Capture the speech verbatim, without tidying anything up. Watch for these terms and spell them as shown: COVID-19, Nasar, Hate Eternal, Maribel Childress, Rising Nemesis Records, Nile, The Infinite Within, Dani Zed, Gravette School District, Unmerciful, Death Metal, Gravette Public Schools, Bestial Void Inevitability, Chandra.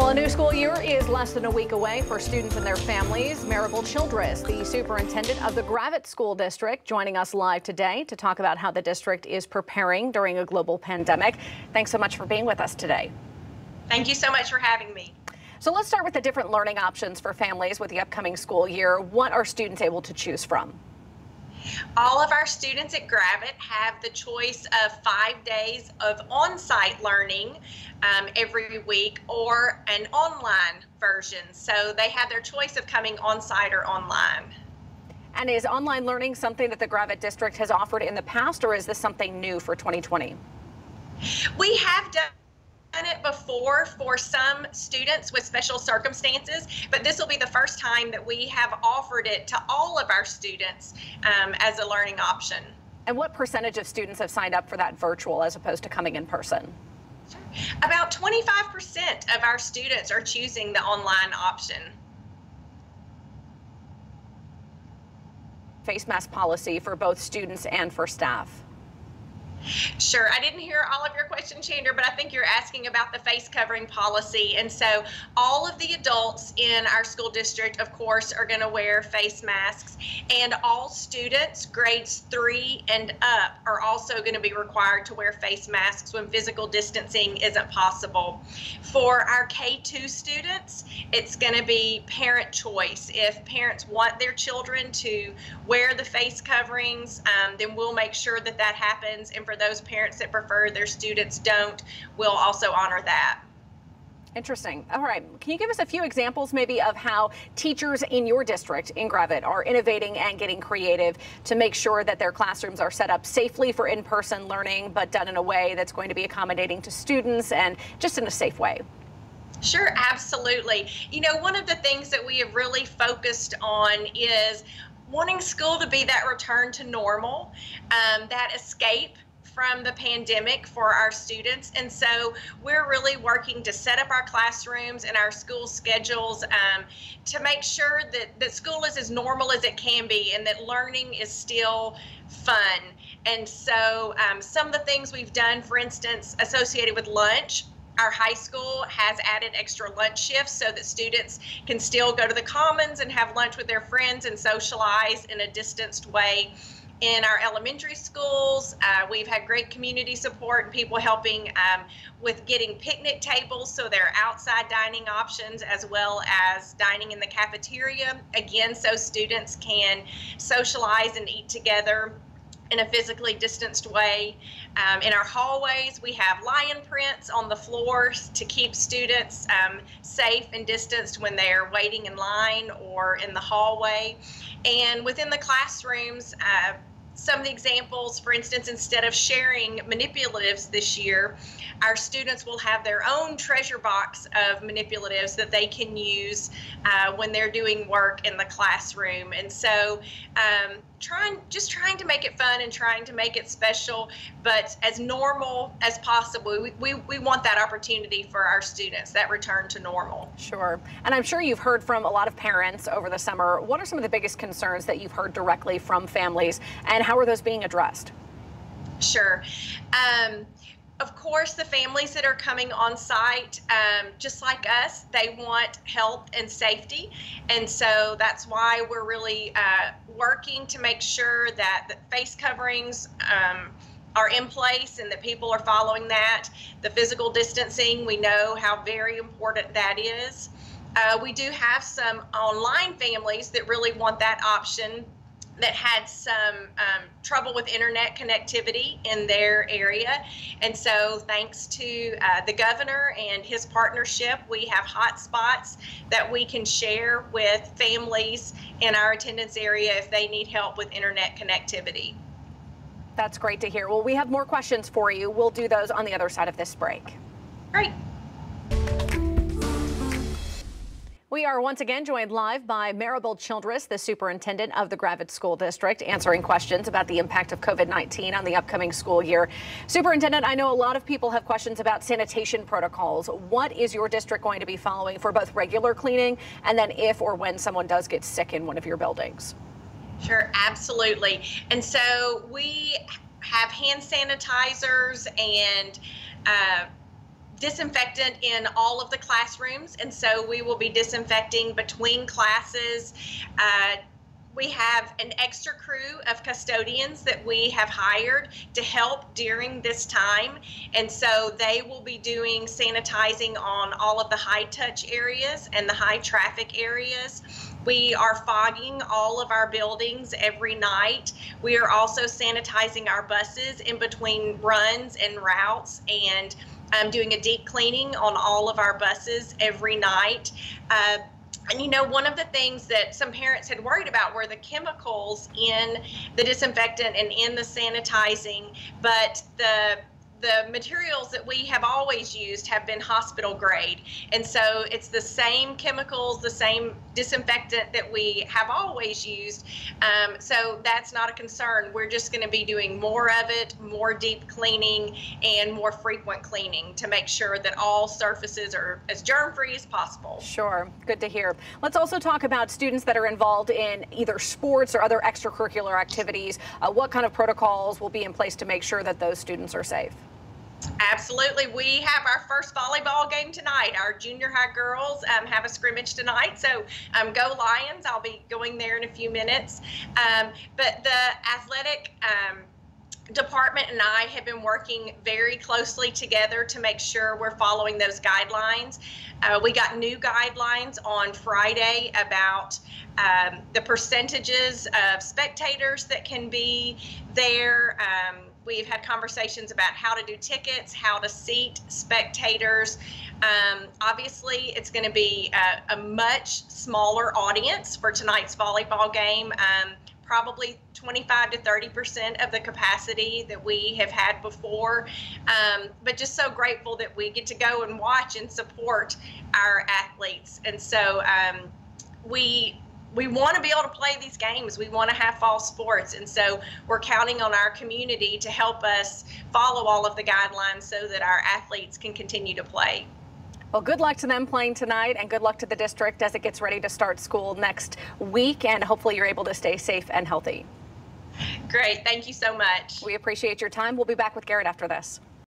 Well, a new school year is less than a week away for students and their families. Maribel Childress, the superintendent of the Gravette School District, joining us live today to talk about how the district is preparing during a global pandemic. Thanks so much for being with us today. Thank you so much for having me. So let's start with the different learning options for families with the upcoming school year. What are students able to choose from? All of our students at Gravette have the choice of five days of on-site learning um, every week or an online version. So they have their choice of coming on-site or online. And is online learning something that the Gravette District has offered in the past, or is this something new for twenty twenty? We have done it before for some students with special circumstances, but this will be the first time that we have offered it to all of our students um, as a learning option. And what percentage of students have signed up for that virtual as opposed to coming in person? About twenty-five percent of our students are choosing the online option. Face mask policy for both students and for staff. Sure. I didn't hear all of your question, Chandra, but I think you're asking about the face covering policy. And so all of the adults in our school district, of course, are going to wear face masks, and all students grades three and up are also going to be required to wear face masks when physical distancing isn't possible. For our K two students, it's going to be parent choice. If parents want their children to wear the face coverings, um, then we'll make sure that that happens. And for those parents that prefer their students don't, we'll also honor that. Interesting. All right. Can you give us a few examples maybe of how teachers in your district in Gravette are innovating and getting creative to make sure that their classrooms are set up safely for in-person learning, but done in a way that's going to be accommodating to students and just in a safe way? Sure, absolutely. You know, one of the things that we have really focused on is wanting school to be that return to normal, um, that escape from the pandemic for our students. And so we're really working to set up our classrooms and our school schedules um, to make sure that, that school is as normal as it can be and that learning is still fun. And so um, some of the things we've done, for instance, associated with lunch, our high school has added extra lunch shifts so that students can still go to the commons and have lunch with their friends and socialize in a distanced way. In our elementary schools, uh, we've had great community support and people helping um, with getting picnic tables, so there are outside dining options as well as dining in the cafeteria, again, so students can socialize and eat together in a physically distanced way. Um, in our hallways, we have lion prints on the floors to keep students um, safe and distanced when they're waiting in line or in the hallway. And within the classrooms, uh, some of the examples, for instance, instead of sharing manipulatives this year, our students will have their own treasure box of manipulatives that they can use uh, when they're doing work in the classroom. And so um, trying, just trying to make it fun and trying to make it special, but as normal as possible. We, we, we want that opportunity for our students, that return to normal. Sure. And I'm sure you've heard from a lot of parents over the summer. What are some of the biggest concerns that you've heard directly from families, and how are those being addressed? Sure. Um, Of course, the families that are coming on site, um, just like us, they want health and safety. And so that's why we're really uh, working to make sure that the face coverings um, are in place and that people are following that. The physical distancing, we know how very important that is. Uh, we do have some online families that really want that option, that had some um, trouble with internet connectivity in their area. And so thanks to uh, the governor and his partnership, we have hotspots that we can share with families in our attendance area if they need help with internet connectivity. That's great to hear. Well, we have more questions for you. We'll do those on the other side of this break. Great. We are once again joined live by Maribel Childress, the superintendent of the Gravette School District, answering questions about the impact of COVID nineteen on the upcoming school year. Superintendent, I know a lot of people have questions about sanitation protocols. What is your district going to be following for both regular cleaning and then if or when someone does get sick in one of your buildings? Sure, absolutely. And so we have hand sanitizers and uh, disinfectant in all of the classrooms, and so we will be disinfecting between classes. Uh, we have an extra crew of custodians that we have hired to help during this time, and so they will be doing sanitizing on all of the high touch areas and the high traffic areas. We are fogging all of our buildings every night. We are also sanitizing our buses in between runs and routes, and um, doing a deep cleaning on all of our buses every night. Uh, And you know, one of the things that some parents had worried about were the chemicals in the disinfectant and in the sanitizing, but the the materials that we have always used have been hospital grade. And so it's the same chemicals, the same disinfectant that we have always used. Um, so that's not a concern. We're just going to be doing more of it, more deep cleaning and more frequent cleaning to make sure that all surfaces are as germ-free as possible. Sure. Good to hear. Let's also talk about students that are involved in either sports or other extracurricular activities. Uh, what kind of protocols will be in place to make sure that those students are safe? Absolutely. We have our first volleyball game tonight. Our junior high girls um, have a scrimmage tonight, so um, go Lions. I'll be going there in a few minutes. Um, but the athletic um, department and I have been working very closely together to make sure we're following those guidelines. Uh, we got new guidelines on Friday about um, the percentages of spectators that can be there. Um, We've had conversations about how to do tickets, how to seat spectators. Um, obviously, it's going to be a, a much smaller audience for tonight's volleyball game, um, probably twenty-five to thirty percent of the capacity that we have had before. Um, but just so grateful that we get to go and watch and support our athletes. And so um, we We want to be able to play these games. We want to have fall sports. And so we're counting on our community to help us follow all of the guidelines so that our athletes can continue to play. Well, good luck to them playing tonight, and good luck to the district as it gets ready to start school next week. And hopefully you're able to stay safe and healthy. Great. Thank you so much. We appreciate your time. We'll be back with Garrett after this.